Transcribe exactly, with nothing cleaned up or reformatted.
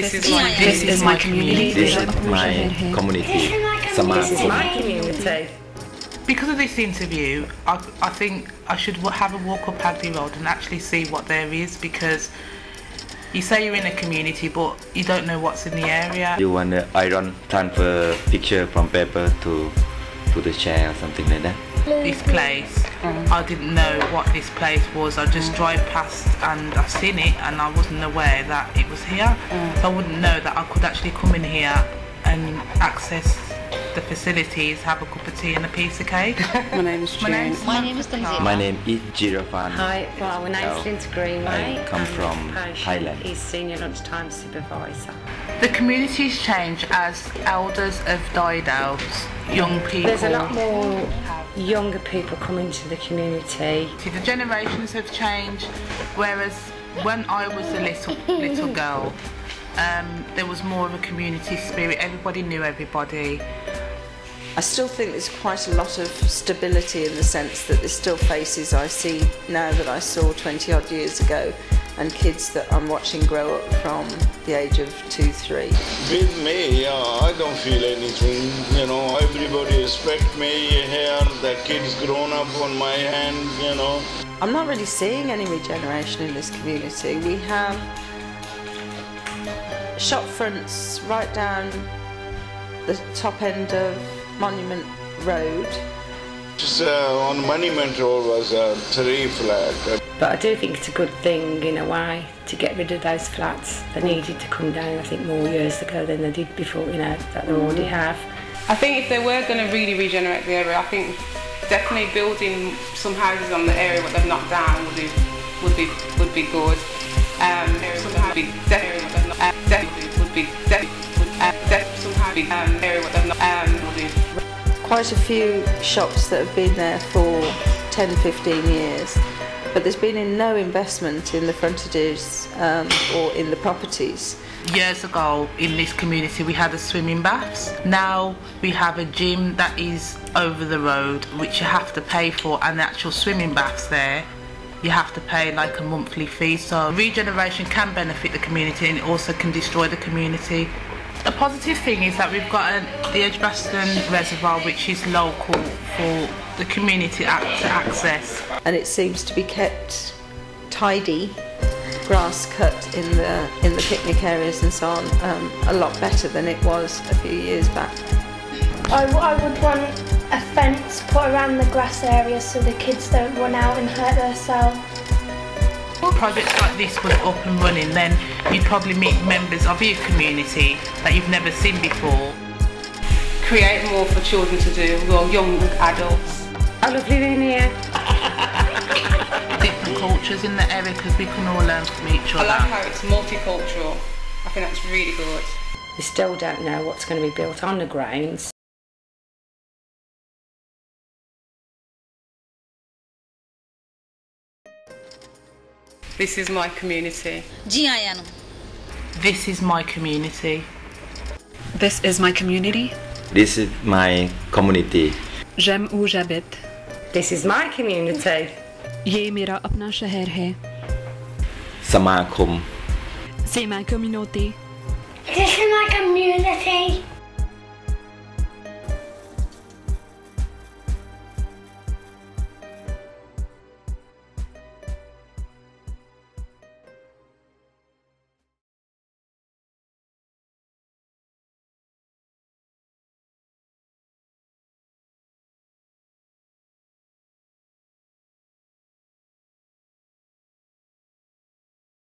This is my community. This is my community. This is my community. This is my community. Because of this interview, I, I think I should have a walk up Padley Road and actually see what there is, because you say you're in a community but you don't know what's in the area. You want an iron transfer picture from paper to to the chair or something like that. This place, I didn't know what this place was. I just drive past and I've seen it and I wasn't aware that it was here. So I wouldn't know that I could actually come in here and access the facilities, have a cup of tea and a piece of cake. My name is June. My name is, my name is My name is Jirafan. Hi, well, my name is Linda Greenway. I come from Thailand. He's senior lunchtime supervisor. The community's changed as elders have died out, young people. There's a lot more younger people coming to the community. See, the generations have changed, whereas when I was a little little girl, um, there was more of a community spirit. Everybody knew everybody. I still think there's quite a lot of stability in the sense that there's still faces I see now that I saw twenty odd years ago, and kids that I'm watching grow up from the age of two, three. With me, yeah, I don't feel anything, you know, everybody respect me here, the kids grown up on my hand, you know. I'm not really seeing any regeneration in this community. We have shop fronts right down the top end of Monument Road. Just, uh, on Monument Road was a uh, three flat. But I do think it's a good thing in a way to get rid of those flats. They needed to come down, I think, more years ago than they did before, you know, that they already have. I think if they were going to really regenerate the area, I think definitely building some houses on the area what they've knocked down would be would be would be good. Um, somehow be definitely would be definitely um area what they've knocked down. Quite a few shops that have been there for ten, fifteen years, but there's been no investment in the frontages um, or in the properties. Years ago in this community we had a swimming baths. Now we have a gym that is over the road which you have to pay for, and the actual swimming baths there you have to pay like a monthly fee. So regeneration can benefit the community and it also can destroy the community. A positive thing is that we've got a, the Edgbaston Reservoir, which is local for the community to access. And it seems to be kept tidy, grass cut in the in the picnic areas and so on, um, a lot better than it was a few years back. I, I would want a fence put around the grass area so the kids don't run out and hurt themselves. If projects like this were up and running, then you'd probably meet members of your community that you've never seen before. Create more for children to do, or young adults. I love living here. Different cultures in the area, because we can all learn from each other. I like how it's multicultural. I think that's really good. We still don't know what's going to be built on the grounds. This is my community. G I N. This is my community. This is my community. This is my community. J'aime où j'habite. This is my community. Ye mera apna shahar hai. Samakum. C'est ma communauté. This is my community.